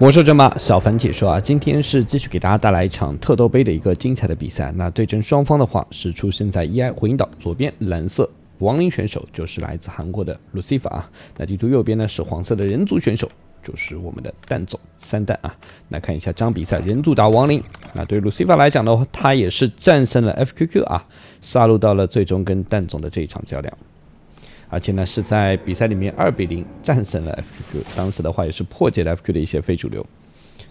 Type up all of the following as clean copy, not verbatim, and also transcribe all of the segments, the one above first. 魔兽争霸小繁解说啊，今天是继续给大家带来一场特斗杯的一个精彩的比赛。那对阵双方的话是出生在 EI 火影岛，左边蓝色亡灵选手就是来自韩国的 Lucifer 啊，那地图右边呢是黄色的人族选手，就是我们的蛋总三蛋啊。那看一下这场比赛，人族打亡灵，那对 Lucifer 来讲的话，他也是战胜了 FQQ 啊，杀入到了最终跟蛋总的这一场较量。 而且呢，是在比赛里面2-0战胜了 FQQ， 当时的话也是破解了 FQQ 的一些非主流。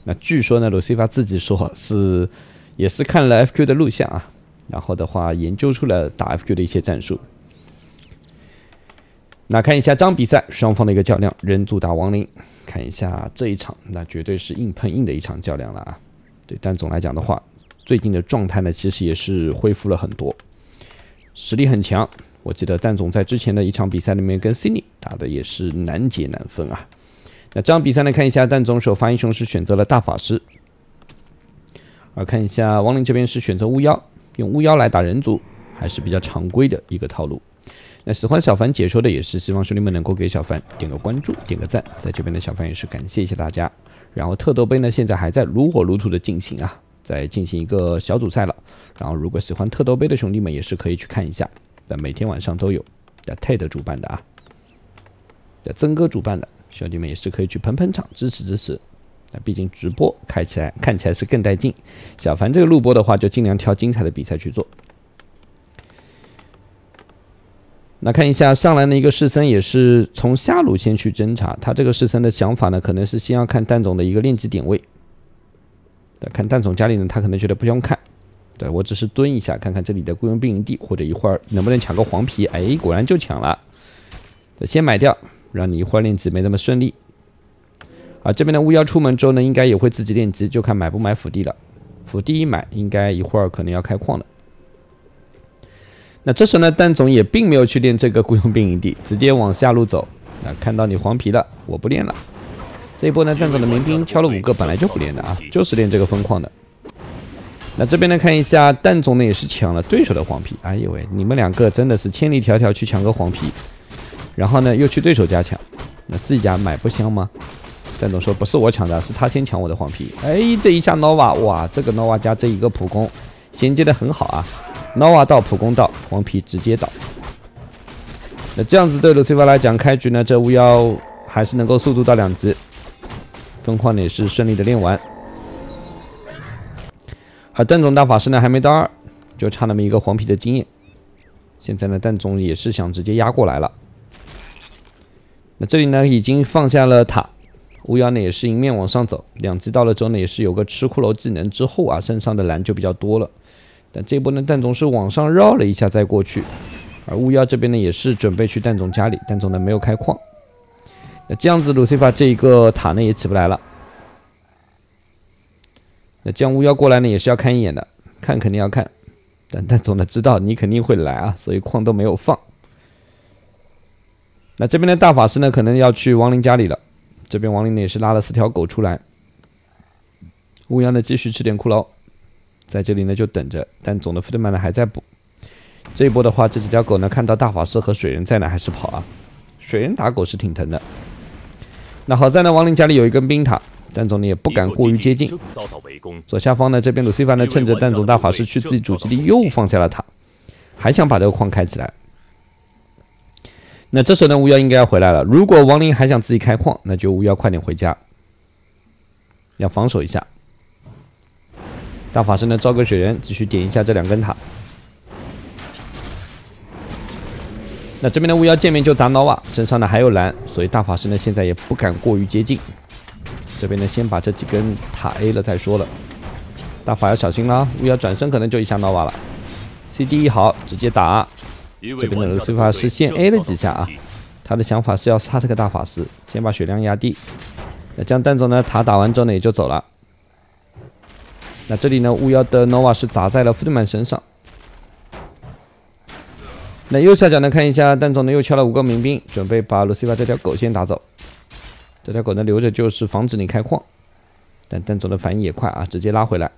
那据说呢 ，Lucifer 自己说是也是看了 FQQ 的录像啊，然后的话研究出了打 FQQ 的一些战术。那看一下这场比赛双方的一个较量，人族打亡灵，看一下这一场，那绝对是硬碰硬的一场较量了啊。对蛋总来讲的话，最近的状态呢，其实也是恢复了很多，实力很强。 我记得蛋总在之前的一场比赛里面跟 Cindy 打的也是难解难分啊。那这场比赛呢，看一下蛋总首发英雄是选择了大法师，而看一下亡灵这边是选择巫妖，用巫妖来打人族还是比较常规的一个套路。那喜欢小凡解说的也是希望兄弟们能够给小凡点个关注、点个赞，在这边的小凡也是感谢一下大家。然后特斗杯呢现在还在如火如荼的进行啊，在进行一个小组赛了。然后如果喜欢特斗杯的兄弟们也是可以去看一下。 那每天晚上都有，那 TED 主办的啊，那曾哥主办的，兄弟们也是可以去捧捧场，支持支持。那毕竟直播开起来看起来是更带劲，小凡这个录播的话就尽量挑精彩的比赛去做。那看一下上来的一个士森也是从下路先去侦查，他这个士森的想法呢，可能是先要看蛋总的一个练级点位。那看蛋总家里呢，他可能觉得不用看。 对我只是蹲一下，看看这里的雇佣兵营地，或者一会儿能不能抢个黄皮。哎，果然就抢了，先买掉，让你一会儿练级没那么顺利。啊，这边的巫妖出门之后呢，应该也会自己练级，就看买不买辅地了。辅地一买，应该一会儿可能要开矿的。那这时呢，蛋总也并没有去练这个雇佣兵营地，直接往下路走。那看到你黄皮了，我不练了。这一波呢，蛋总的民兵挑了5个，本来就不练的啊，就是练这个分矿的。 那这边呢，看一下蛋总呢也是抢了对手的黄皮。哎呦喂，你们2个真的是千里迢迢去抢个黄皮，然后呢又去对手家抢，那自己家买不香吗？蛋总说不是我抢的，是他先抢我的黄皮。哎，这一下 Nova 哇，这个 Nova 加这一个普攻衔接的很好啊 ，Nova 到普攻到黄皮直接倒。那这样子对 Lucifer 来讲，开局呢这巫妖还是能够速度到2级，分矿呢也是顺利的练完。 而蛋总大法师呢还没到2，就差那么一个黄皮的经验。现在呢，蛋总也是想直接压过来了。那这里呢已经放下了塔，巫妖呢也是迎面往上走。2级到了之后呢，也是有个吃骷髅技能之后啊，身上的蓝就比较多了。但这波呢，蛋总是往上绕了一下再过去，而巫妖这边呢也是准备去蛋总家里，蛋总呢没有开矿。那这样子 ，Lucifer 这一个塔呢也起不来了。 那这样巫妖过来呢，也是要看一眼的，看肯定要看，但蛋总呢知道你肯定会来啊，所以矿都没有放。那这边的大法师呢，可能要去亡灵家里了。这边亡灵呢也是拉了4条狗出来，巫妖呢继续吃点骷髅，在这里呢就等着蛋总的福特曼呢还在补。这一波的话，这几条狗呢看到大法师和水人在哪还是跑啊，水人打狗是挺疼的。那好在呢亡灵家里有一根冰塔。 蛋总呢也不敢过于接近，左下方呢这边Lucifer呢趁着蛋总大法师去自己主基地又放下了塔，还想把这个矿开起来。那这时候呢巫妖应该要回来了，如果亡灵还想自己开矿，那就巫妖快点回家，要防守一下。大法师呢招个水人继续点一下这2根塔。那这边的巫妖见面就砸Nova，身上呢还有蓝，所以大法师呢现在也不敢过于接近。 这边呢，先把这几根塔 A 了再说了。大法要小心啦，巫妖转身可能就一下Nova了。CD 一好，直接打。这边的Lucifer是先 A 了几下啊，他的想法是要杀这个大法师，先把血量压低。那这样蛋总呢，塔打完之后呢也就走了。那这里呢，巫妖的 Nova 是砸在了富特曼身上。那右下角呢，看一下蛋总呢又敲了5个民兵，准备把Lucifer这条狗先打走。 这条狗呢留着就是防止你开矿，但蛋总的反应也快啊，直接拉回来。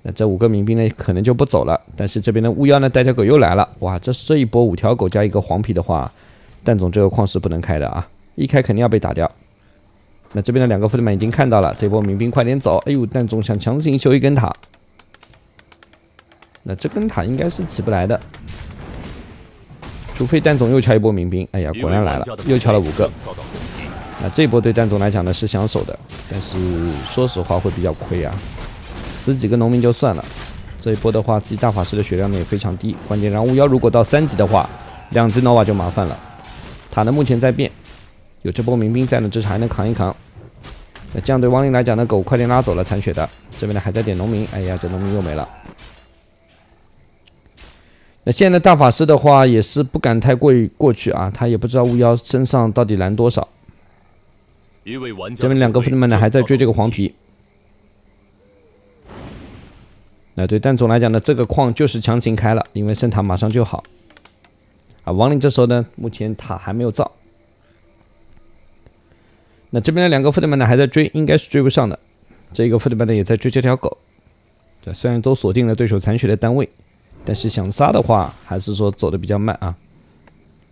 那这5个民兵呢可能就不走了，但是这边的巫妖呢带条狗又来了，哇，这一波5条狗加一个黄皮的话，蛋总这个矿是不能开的啊，一开肯定要被打掉。那这边的两个副队长已经看到了，这波民兵快点走。哎呦，但总想强行修一根塔，那这根塔应该是起不来的，除非蛋总又敲一波民兵。哎呀，果然来了，又敲了5个。那这波对蛋总来讲呢是想守的，但是说实话会比较亏啊，死几个农民就算了。 这一波的话，自己大法师的血量呢也非常低，关键然后巫妖如果到3级的话，2只 Nova 就麻烦了。塔呢目前在变，有这波民兵在呢，至少还能扛一扛。那这样对汪林来讲呢，狗快点拉走了残血的，这边呢还在点农民，哎呀，这农民又没了。那现在大法师的话也是不敢太过去啊，他也不知道巫妖身上到底蓝多少。这边两个分们呢还在追这个黄皮。 那对蛋总来讲呢，这个矿就是强行开了，因为圣塔马上就好。啊，亡灵这时候呢，目前塔还没有造。那这边的两个副队们呢还在追，应该是追不上的。这个副队们呢也在追这条狗。对，虽然都锁定了对手残血的单位，但是想杀的话，还是说走的比较慢啊。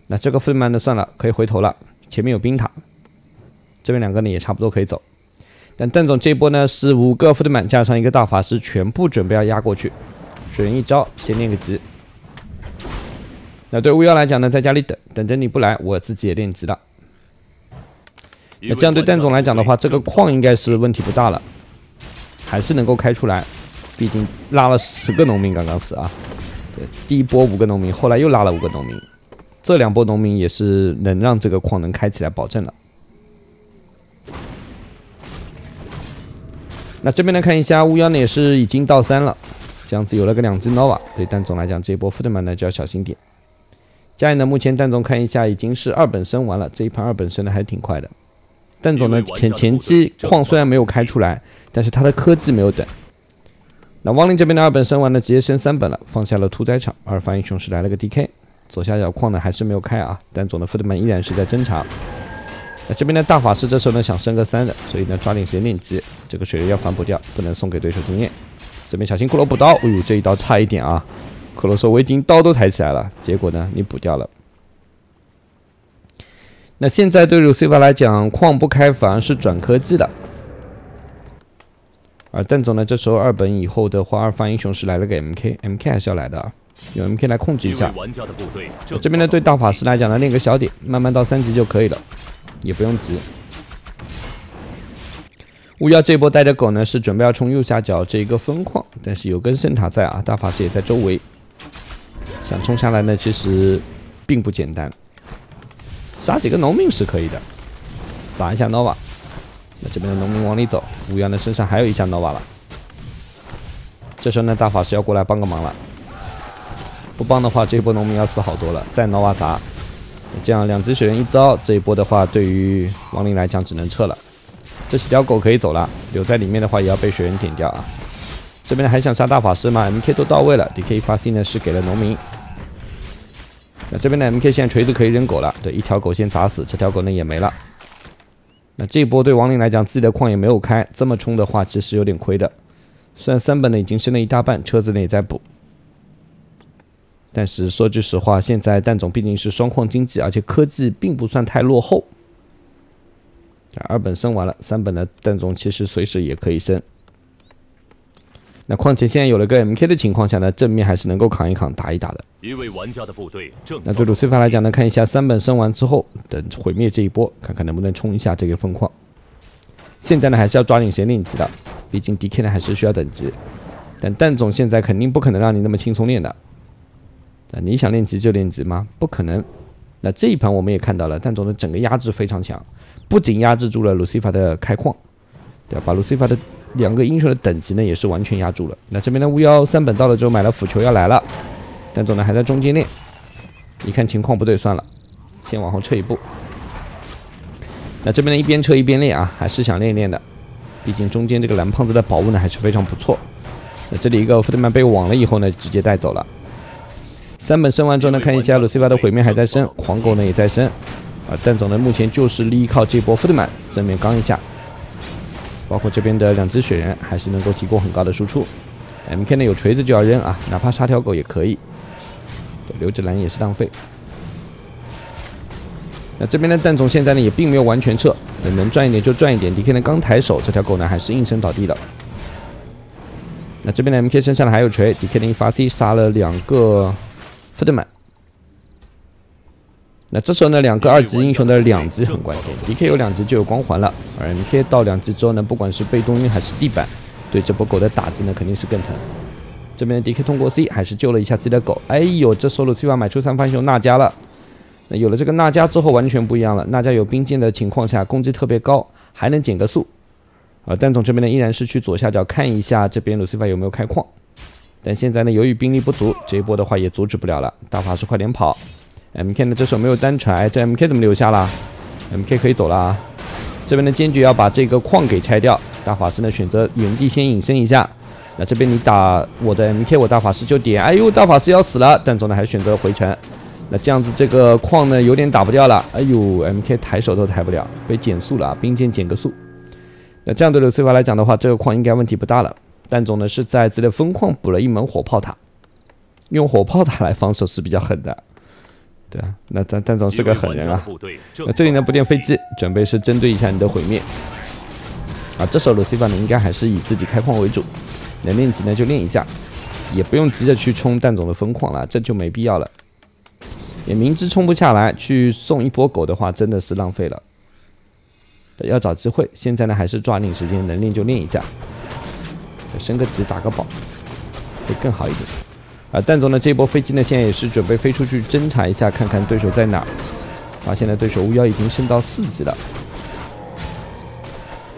那这个副队们呢算了，可以回头了，前面有冰塔。这边两个呢也差不多可以走。 但蛋总这一波呢是5个副队满加上一个大法师，全部准备要压过去，水人一招先练个级。那对巫妖来讲呢，在家里等着你不来，我自己也练级了。那这样对蛋总来讲的话，这个矿应该是问题不大了，还是能够开出来，毕竟拉了10个农民刚刚死啊。对，第一波5个农民，后来又拉了5个农民，这2波农民也是能让这个矿能开起来，保证了。 那这边呢，看一下巫妖呢也是已经到3了，这样子有了个2只 Nova， 对蛋总来讲，这一波副队们呢就要小心点。家里呢，目前蛋总看一下已经是2本生完了，这一盘2本生呢还挺快的。蛋总呢前期矿虽然没有开出来，但是他的科技没有等。那汪林这边的2本生完呢，直接升3本了，放下了屠宰场。二番英雄是来了个 DK， 左下角矿呢还是没有开啊，蛋总的副队们依然是在侦查。 那这边的大法师这时候呢想升个3的，所以呢抓紧时间练级，这个水流要反补掉，不能送给对手经验。这边小心骷髅补刀，哎呦这一刀差一点啊！骷髅说我已经刀都抬起来了，结果呢你补掉了。那现在对 Lucifer 来讲，矿不开反而是转科技的。而蛋总呢这时候2本以后的话，二番英雄是来了个 MK 还是要来的啊。 有 MK 来控制一下。这边呢，对大法师来讲呢，练个小点，慢慢到3级就可以了，也不用急。巫妖这波带着狗呢，是准备要冲右下角这一个分矿，但是有根圣塔在啊，大法师也在周围，想冲下来呢，其实并不简单。杀几个农民是可以的，砸一下 Nova。那这边的农民往里走，巫妖呢身上还有1下 Nova 了。这时候呢，大法师要过来帮个忙了。 不帮的话，这一波农民要死好多了。再挠啊砸，这样2只雪人一招，这一波的话，对于亡灵来讲只能撤了。这几条狗可以走了，留在里面的话也要被雪人点掉啊。这边还想杀大法师吗 ？MK 都到位了 ，DK 发 C 呢是给了农民。那这边的 MK 现在锤子可以扔狗了，对，1条狗先砸死，这条狗呢也没了。那这一波对亡灵来讲，自己的矿也没有开，这么冲的话其实有点亏的。虽然3本呢已经升了一大半，车子呢也在补。 但是说句实话，现在蛋总毕竟是双矿经济，而且科技并不算太落后。2本升完了，3本的蛋总其实随时也可以升。那况且现在有了个 MK 的情况下呢，正面还是能够扛一扛、打一打的。那对Lucifer来讲呢，看一下3本升完之后，等毁灭这一波，看看能不能冲一下这个分矿。现在呢，还是要抓紧时间练级的，毕竟 DK 呢还是需要等级。但蛋总现在肯定不可能让你那么轻松练的。 那你想练级就练级吗？不可能。那这一盘我们也看到了，蛋总的整个压制非常强，不仅压制住了 Lucifer 的开矿，对吧？把 Lucifer 的2个英雄的等级呢也是完全压住了。那这边的巫妖3本到了之后买了腐球要来了，蛋总呢还在中间练，一看情况不对，算了，先往后撤一步。那这边呢一边撤一边练啊，还是想练一练的，毕竟中间这个蓝胖子的宝物呢还是非常不错。那这里一个福特曼被网了以后呢，直接带走了。 3本升完之后呢，看一下 Lucifer 的毁灭还在升，黄狗呢也在升，啊，蛋总呢目前就是依靠这波副队满正面刚一下，包括这边的2只雪人还是能够提供很高的输出。MK 呢有锤子就要扔啊，哪怕杀条狗也可以，留着蓝也是浪费。那这边的蛋总现在呢也并没有完全撤，能赚一点就赚一点。DK 呢刚抬手，这条狗呢还是应声倒地的。那这边的 MK 身上呢还有锤 ，DK 的一发 C 杀了两个特德曼。那这时候呢，两个二级英雄的两级很关键 ，DK 有两级就有光环了，而 MK 到两级之后呢，不管是被动晕还是地板，对这波狗的打击呢肯定是更疼。 这边的 DK 通过 C 还是救了一下自己的狗。哎呦，这时候Lucifer买出三发英雄娜迦了。那有了这个娜迦之后，完全不一样了。娜迦有冰剑的情况下，攻击特别高，还能减个速。蛋总这边呢依然是去左下角看一下这边Lucifer有没有开矿。但现在呢，由于兵力不足，这一波的话也阻止不了了。大法师快点跑。MK 呢这时候没有单传，这 MK 怎么留下了 ？MK 可以走了啊。这边呢坚决要把这个矿给拆掉。大法师呢选择原地先隐身一下。 那这边你打我的 MK， 我大法师就点。哎呦，大法师要死了，但总呢还选择回城。那这样子这个矿呢有点打不掉了。哎呦 ，MK 抬手都抬不了，被减速了啊！冰剑减个速。那这样对Lucifer来讲的话，这个矿应该问题不大了。但总呢是在自己的分矿补了一门火炮塔，用火炮塔来防守是比较狠的。对啊，那但总是个狠人啊。那这里呢不练飞机，准备是针对一下你的毁灭。啊，这时候Lucifer呢应该还是以自己开矿为主。 能练级呢就练一下，也不用急着去冲蛋总的分矿了，这就没必要了。也明知冲不下来，去送一波狗的话真的是浪费了。要找机会，现在呢还是抓紧时间，能练就练一下，升个级打个宝会更好一点。啊，蛋总呢这波飞机呢现在也是准备飞出去侦查一下，看看对手在哪。发现了对手巫妖已经升到4级了。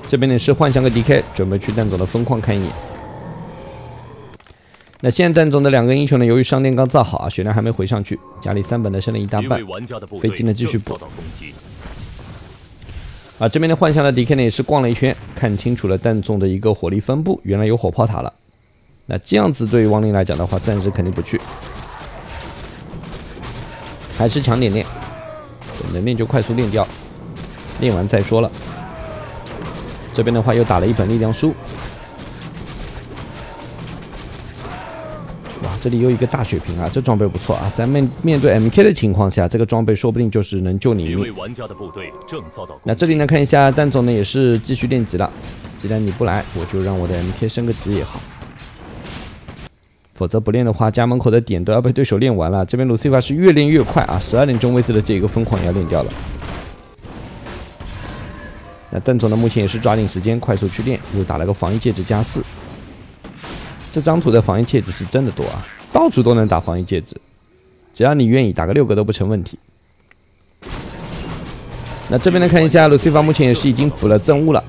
这边呢是幻想个 DK， 准备去蛋总的分矿看一眼。 那现在蛋总的两个英雄呢，由于上电刚造好啊，血量还没回上去，家里3本呢剩了一大半，飞机呢继续补。啊，这边的幻象的 DK 呢也是逛了一圈，看清楚了蛋总的一个火力分布，原来有火炮塔了。那这样子对于亡灵来讲的话，暂时肯定不去，还是强点练，能练就快速练掉，练完再说了。这边的话又打了一本力量书。 这里有一个大血瓶啊，这装备不错啊。咱们面对 MK 的情况下，这个装备说不定就是能救你一命。那这里呢，看一下蛋总呢也是继续练级了。既然你不来，我就让我的 MK 升个级也好。否则不练的话，家门口的点都要被对手练完了。这边Lucifer是越练越快啊，12点钟位置的这一个疯狂也要练掉了。那蛋总呢，目前也是抓紧时间快速去练，又打了个防御戒指加4。 这张图的防御戒指是真的多啊，到处都能打防御戒指，只要你愿意，打个6个都不成问题。那这边呢，看一下Lucifer目前也是已经补了憎恶了，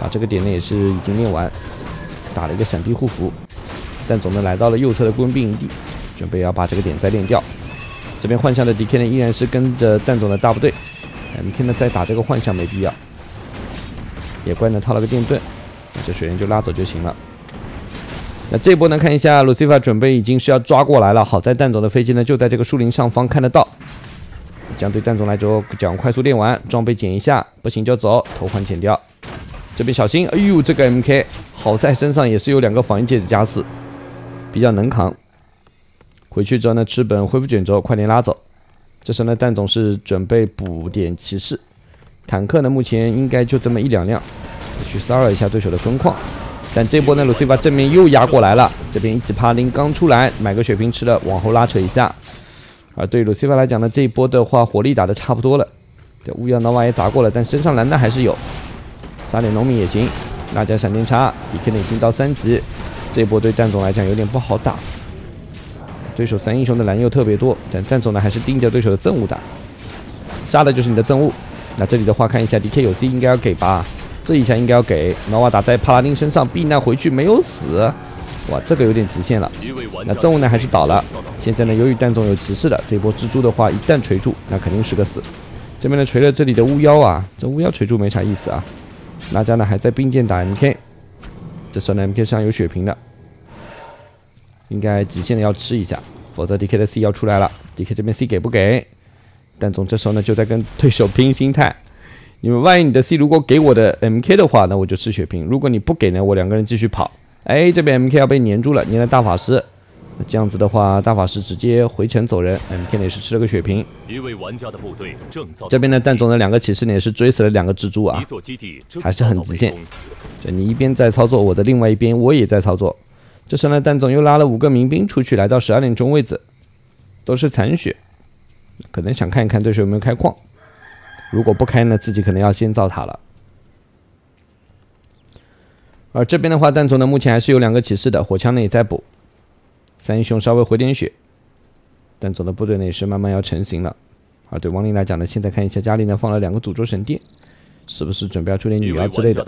啊，这个点呢也是已经练完，打了一个闪避护符，但总呢来到了右侧的雇佣兵营地，准备要把这个点再练掉。这边幻象的 DK 呢依然是跟着蛋总的大部队 ，MK 呢再打这个幻象没必要，也怪呢套了个电盾。 这水源就拉走就行了。那这波呢，看一下Lucifer准备已经是要抓过来了。好在蛋总的飞机呢就在这个树林上方看得到，这样对蛋总来说讲快速练完，装备减一下，不行就走，头环减掉。这边小心，哎呦，这个 MK 好在身上也是有2个防御戒指加4，比较能扛。回去之后呢，吃本恢复卷轴，快点拉走。这时呢，蛋总是准备补点骑士，坦克呢目前应该就这么1、2辆。 去骚扰一下对手的分矿，但这波呢，Lucifer正面又压过来了。这边1级8灵刚出来，买个血瓶吃了，往后拉扯一下。而对Lucifer来讲呢，这一波的话，火力打的差不多了。对，巫妖 Nova 也砸过了，但身上蓝的还是有，杀点农民也行。娜迦闪电叉 ，DK 呢已经到3级，这一波对蛋总来讲有点不好打。对手3英雄的蓝又特别多，但蛋总呢还是盯着对手的憎恶打，杀的就是你的憎恶。那这里的话，看一下 DK 有 C 应该要给吧。 这一下应该要给Nova打在帕拉丁身上避难回去没有死，哇，这个有点极限了。那憎恶呢还是倒了。现在呢，由于蛋总有骑士了，这波蜘蛛的话一旦锤住，那肯定是个死。这边呢锤了这里的巫妖啊，这巫妖锤住没啥意思啊。娜迦呢还在并肩打 MK， 这时候呢 MK 上有血瓶的，应该极限的要吃一下，否则 DK 的 C 要出来了。DK 这边 C 给不给？蛋总这时候呢就在跟对手拼心态。 你们万一你的 C 如果给我的 MK 的话，那我就吃血瓶；如果你不给呢，我2个人继续跑。哎，这边 MK 要被粘住了，粘了大法师。这样子的话，大法师直接回城走人。天磊是吃了个血瓶。一位玩家的部队正遭这边的蛋总的两个骑士呢也是追死了两个蜘蛛啊，还是很极限。这你一边在操作，我的另外一边我也在操作。这时呢，蛋总又拉了5个民兵出去，来到12点钟位置，都是残血，可能想看一看对手有没有开矿。如果不开呢，自己可能要先造塔了。 而这边的话，蛋总呢目前还是有2个骑士的，火枪呢也在补，三英雄稍微回点血，蛋总的部队呢也是慢慢要成型了。啊，对亡灵来讲呢，现在看一下家里呢放了2个诅咒神殿，是不是准备要出点女妖之类的？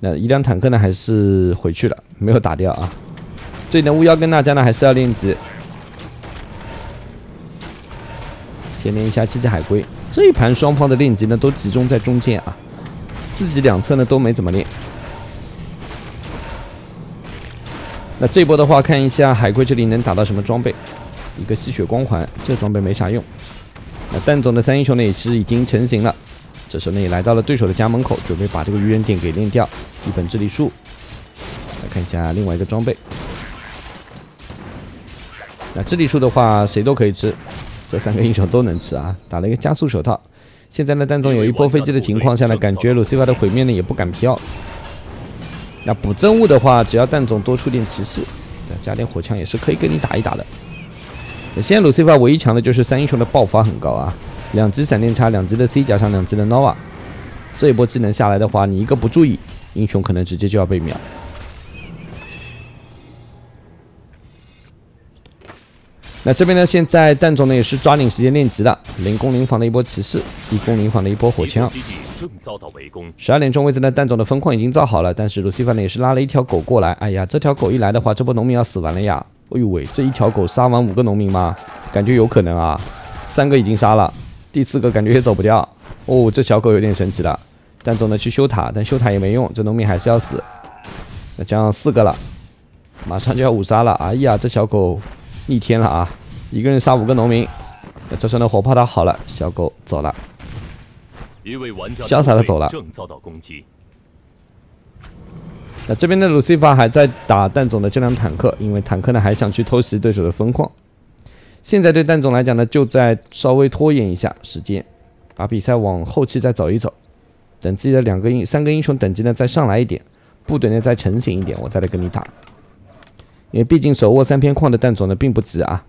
那1辆坦克呢还是回去了，没有打掉啊。这里的巫妖跟大家呢还是要练级，先练一下7只海龟。这一盘双方的练级呢都集中在中间啊，自己两侧呢都没怎么练。 那这波的话，看一下海龟这里能打到什么装备？一个吸血光环，这个装备没啥用。那蛋总的三英雄呢也是已经成型了，这时候呢也来到了对手的家门口，准备把这个愚人点给练掉。一本智力树，来看一下另外一个装备。那智力树的话，谁都可以吃，这3个英雄都能吃啊。打了一个加速手套，现在呢蛋总有一波飞机的情况下呢，感觉Lucifer的毁灭呢也不敢飘。 那补憎恶的话，只要蛋总多出点骑士，加点火枪也是可以跟你打一打的。现在Lucifer唯一强的就是三英雄的爆发很高啊，2级闪电叉，2级的 C 加上2级的 Nova， 这一波技能下来的话，你一个不注意，英雄可能直接就要被秒。那这边呢，现在蛋总呢也是抓紧时间练级了，0攻0防的一波骑士，1攻0防的一波火枪。 12点钟位置呢，蛋总的分矿已经造好了，但是Lucifer呢也是拉了一条狗过来。哎呀，这条狗一来的话，这波农民要死完了呀！哎呦喂，这一条狗杀完5个农民吗？感觉有可能啊，3个已经杀了，第4个感觉也走不掉。哦，这小狗有点神奇了。蛋总呢去修塔，但修塔也没用，这农民还是要死。那这样4个了，马上就要5杀了。哎呀，这小狗逆天了啊，一个人杀5个农民。那这时候呢，火炮塔好了，小狗走了。 潇洒的走了。那这边的Lucifer还在打蛋总的这辆坦克，因为坦克呢还想去偷袭对手的分矿。现在对蛋总来讲呢，就在稍微拖延一下时间，把比赛往后期再走一走，等自己的3个英雄等级呢再上来一点，部队呢再成型一点，我再来跟你打。因为毕竟手握3片矿的蛋总呢并不急啊，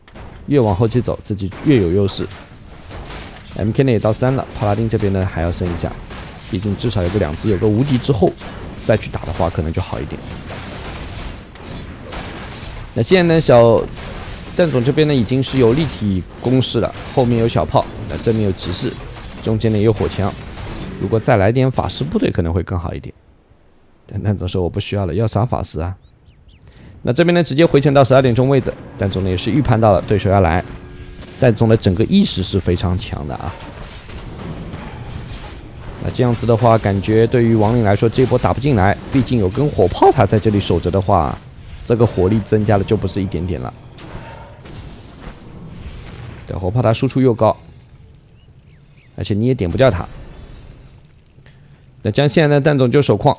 越往后期走自己越有优势。 MK 呢也到3了，帕拉丁这边呢还要升一下，毕竟至少有个2级，有个无敌之后再去打的话，可能就好一点。那现在呢，小蛋总这边呢已经是有立体攻势了，后面有小炮，那正面有骑士，中间呢也有火枪。如果再来点法师部队可能会更好一点。但蛋总说我不需要了，要啥法师啊？那这边呢直接回城到12点钟位置，蛋总呢也是预判到了对手要来。 蛋总的整个意识是非常强的啊，那这样子的话，感觉对于亡灵来说，这一波打不进来，毕竟有根火炮塔在这里守着的话，这个火力增加的就不是一点点了。对，火炮塔输出又高，而且你也点不掉它。那这样现在呢，蛋总就守矿，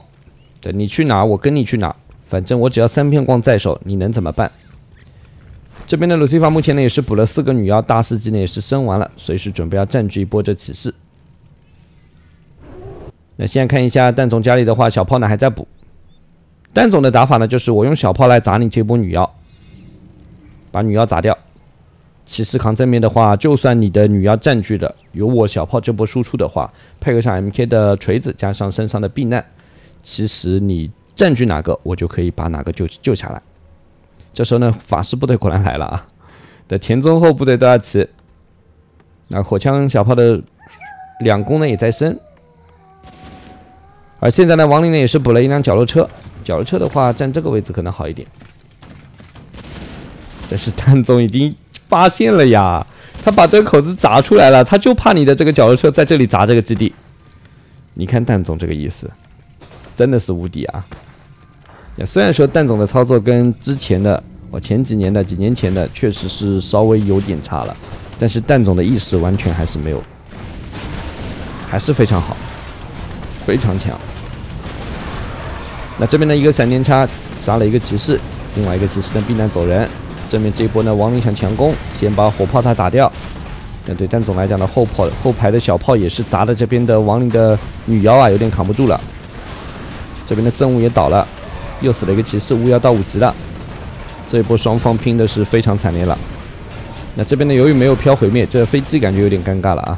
对你去哪我跟你去哪，反正我只要3片矿在手，你能怎么办？ 这边的Lucifer目前呢也是补了4个女妖，大师级呢也是升完了，随时准备要占据一波这骑士。那现在看一下蛋总家里的话，小炮呢还在补。蛋总的打法呢就是我用小炮来砸你这波女妖，把女妖砸掉。骑士扛正面的话，就算你的女妖占据了，有我小炮这波输出的话，配合上 MK 的锤子加上身上的避难，其实你占据哪个，我就可以把哪个救下来。 这时候呢，法师部队果然来了啊！的前中后部队都要齐。那火枪小炮的2攻呢也在升，而现在呢，亡灵呢也是补了一辆绞肉车。绞肉车的话，站这个位置可能好一点。但是蛋总已经发现了呀，他把这个口子砸出来了，他就怕你的这个绞肉车在这里砸这个基地。你看蛋总这个意思，真的是无敌啊！ 虽然说蛋总的操作跟之前的几年前的确实是稍微有点差了，但是蛋总的意识完全还是没有，还是非常好，非常强。那这边的一个闪电叉杀了一个骑士，另外一个骑士呢避难走人。正面这一波呢，亡灵想强攻，先把火炮塔打掉。但对战总来讲呢，后排的小炮也是砸的这边的亡灵的女妖啊，有点扛不住了。这边的憎恶也倒了，又死了一个骑士，巫妖到5级了。这一波双方拼的是非常惨烈了。那这边呢，由于没有飘毁灭，这飞机感觉有点尴尬了啊。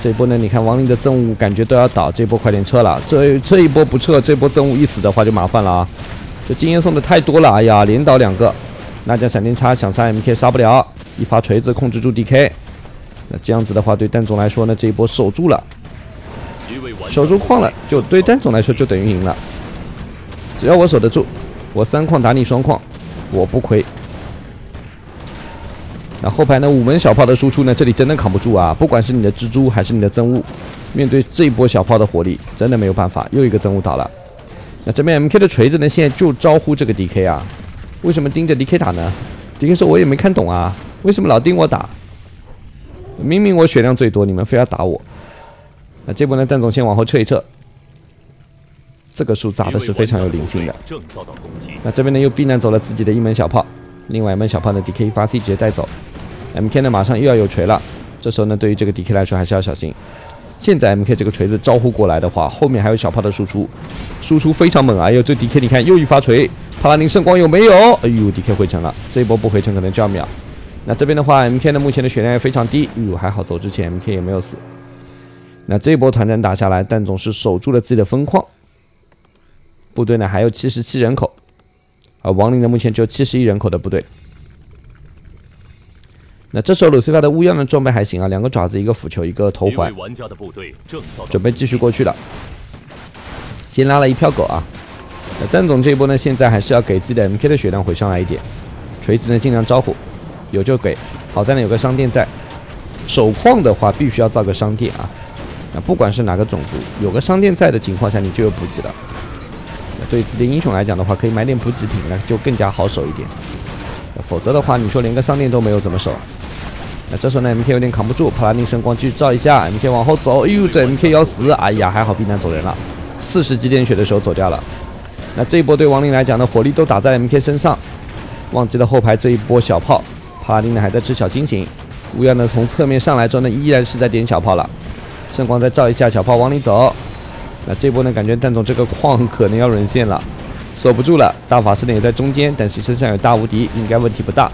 这一波呢，你看亡灵的憎恶感觉都要倒，这一波快点撤了。这一波不撤，这波憎恶一死的话就麻烦了啊！这经验送的太多了，哎呀，连倒2个。那家闪电叉想杀 MK 杀不了，一发锤子控制住 DK。那这样子的话，对蛋总来说呢，这一波守住了，守住矿了，就对蛋总来说就等于赢了。只要我守得住，我3矿打你2矿，我不亏。 那后排呢？5门小炮的输出呢？这里真的扛不住啊！不管是你的蜘蛛还是你的憎恶，面对这一波小炮的火力，真的没有办法。又一个憎恶倒了。那这边 MK 的锤子呢？现在就招呼这个 DK 啊！为什么盯着 DK 打呢 ？DK 说：“我也没看懂啊，为什么老盯我打？明明我血量最多，你们非要打我。”那这波呢？蛋总先往后撤一撤。这个树砸的是非常有灵性的。那这边呢？又避难走了自己的1门小炮，另外1门小炮的 DK 一发 C 直接带走。 MK 呢，马上又要有锤了。这时候呢，对于这个 DK 来说还是要小心。现在 MK 这个锤子招呼过来的话，后面还有小炮的输出非常猛啊！哎呦，这 DK 你看又一发锤，帕拉丁圣光有没有？哎呦 ，DK 回城了，这一波不回城可能就要秒。那这边的话 ，MK 呢目前的血量也非常低，哎呦，还好走之前 MK 也没有死。那这一波团战打下来，但总是守住了自己的分矿。部队呢还有77人口，而亡灵呢目前只有71人口的部队。 那这时候Lucifer的巫妖呢装备还行啊，2个爪子，1个斧球，1个头环，准备继续过去了。先拉了一票狗啊。那蛋总这一波呢，现在还是要给自己的 MK 的血量回上来一点，锤子呢尽量招呼，有就给。好在呢有个商店在，守矿的话必须要造个商店啊。那不管是哪个种族，有个商店在的情况下，你就有补给了。那对自己的英雄来讲的话，可以买点补给品呢，就更加好守一点。否则的话，你说连个商店都没有，怎么守？ 那这时候呢 ，MK 有点扛不住，帕拉丁神光继续照一下 ，MK 往后走，哎呦，这 MK 要死，哎呀，还好避难走人了，40几点血的时候走掉了。那这一波对亡灵来讲呢，火力都打在 MK 身上，忘记了后排这一波小炮，帕拉丁呢还在吃小星星，乌鸦呢从侧面上来之后呢，依然是在点小炮了，圣光再照一下，小炮往里走。那这波呢，感觉蛋总这个矿可能要沦陷了，守不住了，大法师呢也在中间，但是身上有大无敌，应该问题不大。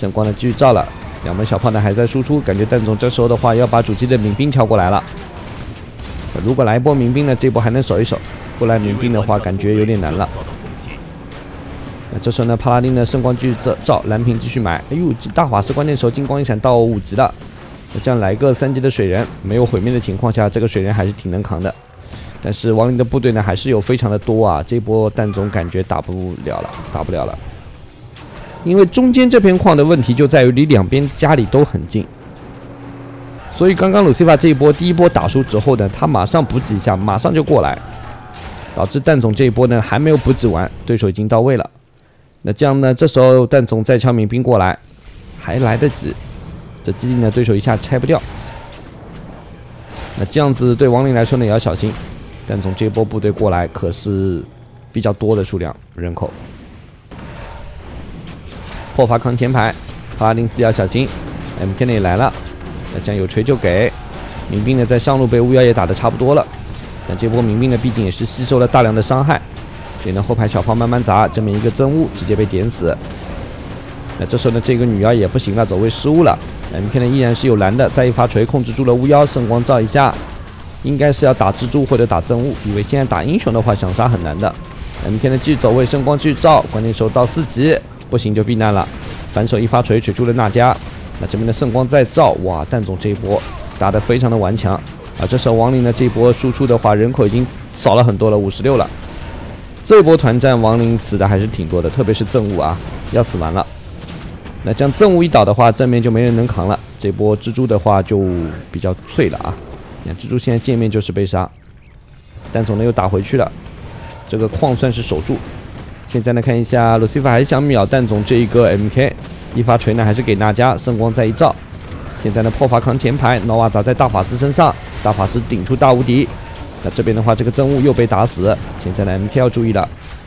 圣光呢继续照了。 2门小炮呢还在输出，感觉蛋总这时候的话要把主机的民兵敲过来了。如果来一波民兵呢，这波还能守一守；不来民兵的话，感觉有点难了。那这时候呢，帕拉丁的圣光继续照，蓝屏继续买。哎呦，大法师关键时候金光一闪到5级了。那这样来个3级的水人，没有毁灭的情况下，这个水人还是挺能扛的。但是亡灵的部队呢还是有非常的多啊，这波蛋总感觉打不了了。 因为中间这片矿的问题就在于离两边家里都很近，所以刚刚Lucifer这一波第一波打输之后呢，他马上补给一下，马上就过来，导致蛋总这一波呢还没有补给完，对手已经到位了。那这样呢，这时候蛋总再敲民兵过来，还来得及。这基地呢，对手一下拆不掉。那这样子对亡灵来说呢也要小心，蛋总这一波部队过来可是比较多的数量人口。 破法扛前排，帕拉丁自己要小心。MK 呢也来了，那这样有锤就给。民兵呢在上路被巫妖也打得差不多了，但这波民兵呢毕竟也是吸收了大量的伤害，所以呢后排小炮慢慢砸，正面一个憎恶直接被点死。那这时候呢这个女妖也不行了，走位失误了。MK 呢依然是有蓝的，再一发锤控制住了巫妖，圣光照一下，应该是要打蜘蛛或者打憎恶，因为现在打英雄的话想杀很难的。MK 呢继续走位，圣光继续照，关键时候到4级。 不行就避难了，反手一发锤锤住了娜迦。那这边的圣光再照，哇，蛋总这一波打得非常的顽强啊！这时候亡灵呢这一波输出的话，人口已经少了很多了，56了。这一波团战亡灵死的还是挺多的，特别是憎恶啊，要死完了。那这样憎恶一倒的话，正面就没人能扛了。这波蜘蛛的话就比较脆了啊！你看蜘蛛现在见面就是被杀，蛋总呢又打回去了，这个矿算是守住。 现在呢，看一下Lucifer还想秒蛋总这一个 MK， 一发锤呢还是给娜迦，圣光再一照。现在呢，破法扛前排 ，Nova 砸在大法师身上，大法师顶出大无敌。那这边的话，这个憎恶又被打死。现在呢 ，MK 要注意了，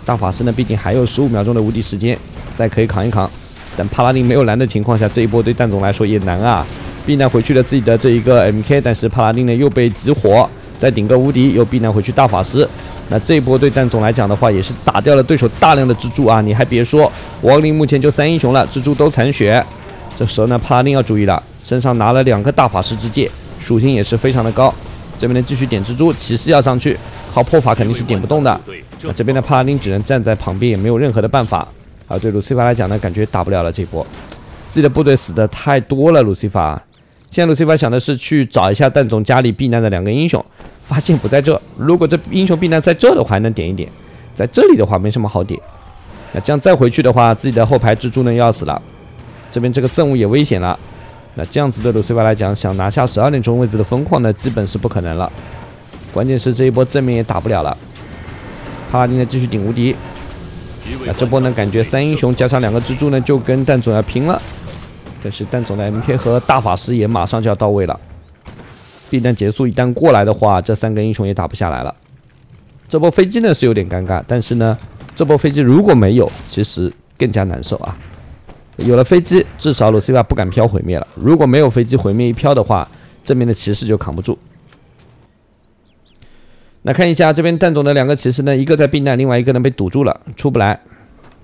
大法师呢，毕竟还有15秒钟的无敌时间，再可以扛一扛。但帕拉丁没有蓝的情况下，这一波对蛋总来说也难啊。避难回去了自己的这一个 MK， 但是帕拉丁呢又被直火，再顶个无敌，又避难回去大法师。 那这一波对蛋总来讲的话，也是打掉了对手大量的蜘蛛啊！你还别说，亡灵目前就3英雄了，蜘蛛都残血。这时候呢，帕拉丁要注意了，身上拿了2个大法师之戒，属性也是非常的高。这边呢继续点蜘蛛，骑士要上去，靠破法肯定是点不动的。那这边的帕拉丁只能站在旁边，也没有任何的办法。而对Lucifer来讲呢，感觉打不了了这波，自己的部队死的太多了。Lucifer，现在Lucifer想的是去找一下蛋总家里避难的2个英雄。 发现不在这，如果这英雄避难在这的话，还能点一点；在这里的话，没什么好点。那这样再回去的话，自己的后排蜘蛛呢又要死了，这边这个憎恶也危险了。那这样子对Lucifer来讲，想拿下12点钟位置的疯狂呢，基本是不可能了。关键是这一波正面也打不了了。帕拉丁呢继续顶无敌。那这波呢，感觉3英雄加上2个蜘蛛呢，就跟蛋总要拼了。但是蛋总的 MK 和大法师也马上就要到位了。 避难结束，一旦过来的话，这3个英雄也打不下来了。这波飞机呢是有点尴尬，但是呢，这波飞机如果没有，其实更加难受啊。有了飞机，至少Lucifer不敢飘毁灭了。如果没有飞机毁灭一飘的话，正面的骑士就扛不住。那看一下这边蛋总的2个骑士呢，一个在避难，另外一个呢被堵住了，出不来。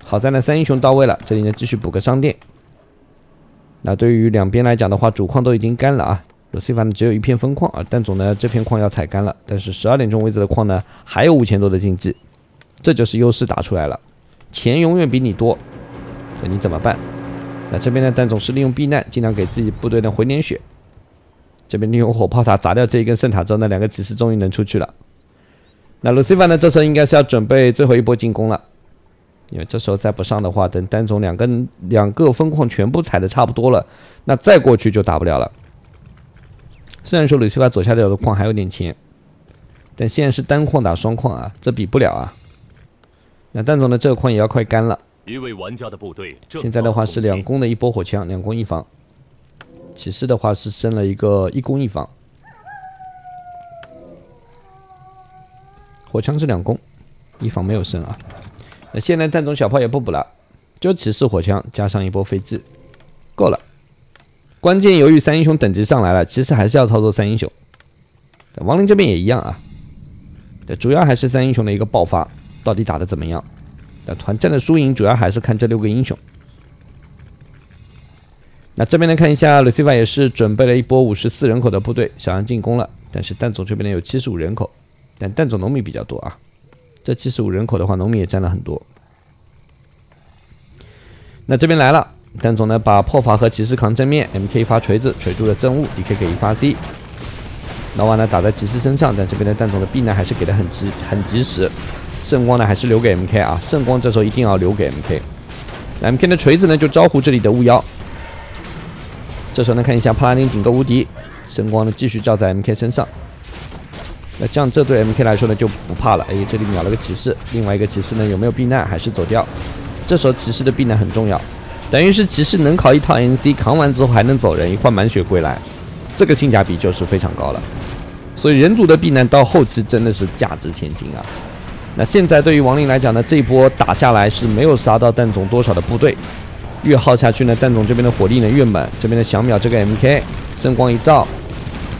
好在呢3英雄到位了，这里呢继续补个商店。那对于两边来讲的话，主矿都已经干了啊。 Lucifer 呢只有一片分矿啊，蛋总呢这片矿要踩干了，但是12点钟位置的矿呢还有5000多的经济，这就是优势打出来了，钱永远比你多，所以你怎么办？那这边呢蛋总是利用避难，尽量给自己部队呢回点血，这边利用火炮塔砸掉这一根圣塔之后呢，2个骑士终于能出去了。那 Lucifer 呢这时候应该是要准备最后一波进攻了，因为这时候再不上的话，等蛋总两个分矿全部踩的差不多了，那再过去就打不了了。 虽然说Lucifer左下角的矿还有点钱，但现在是单矿打双矿啊，这比不了啊。那蛋总的这个矿也要快干了。一位玩家的部队现在的话是2攻的一波火枪，2攻一防。骑士的话是升了一个1攻一防，火枪是2攻，一防没有升啊。那现在蛋总小炮也不补了，就骑士火枪加上一波飞机，够了。 关键由于3英雄等级上来了，其实还是要操作3英雄。亡灵这边也一样啊，对，主要还是3英雄的一个爆发，到底打得怎么样？那团战的输赢主要还是看这6个英雄。那这边呢，看一下 Lucifer 也是准备了一波54人口的部队，想要进攻了。但是蛋总这边呢有75人口，但蛋总农民比较多啊。这75人口的话，农民也占了很多。那这边来了。 蛋总呢，把破法和骑士扛正面 ，MK 发锤子锤住了憎恶 ，DK 给一发 C。Nova 呢打在骑士身上，但这边的蛋总的避难还是给的很及时。圣光呢还是留给 MK 啊，圣光这时候一定要留给 MK。MK 的锤子呢就招呼这里的巫妖。这时候呢看一下帕拉丁顶个无敌，圣光呢继续照在 MK 身上。那这样这对 MK 来说呢就不怕了。哎，这里秒了个骑士，另外一个骑士呢有没有避难还是走掉？这时候骑士的避难很重要。 等于是骑士能考一套 NC， 扛完之后还能走人，一换满血归来，这个性价比就是非常高了。所以人族的避难到后期真的是价值千金啊！那现在对于亡灵来讲呢，这一波打下来是没有杀到蛋总多少的部队，越耗下去呢，蛋总这边的火力呢越猛，这边的想秒这个 MK， 圣光一照，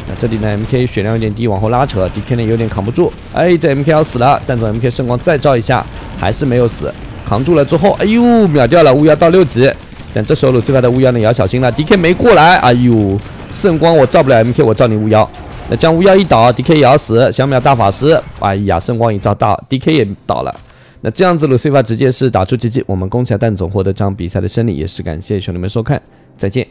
那这里呢 MK 血量有点低，往后拉扯 ，DK 呢有点扛不住，哎，这 MK 要死了，蛋总 MK 圣光再照一下，还是没有死。 扛住了之后，哎呦，秒掉了巫妖到6级，但这时候Lucifer的巫妖呢也要小心了。DK 没过来，哎呦，圣光我照不了 MK， 我照你巫妖。那将巫妖一倒 ，DK 也要死，想秒大法师，哎呀，圣光一照到 ，DK 也倒了。那这样子Lucifer直接是打出奇迹，我们恭喜蛋总获得这场比赛的胜利，也是感谢兄弟们收看，再见。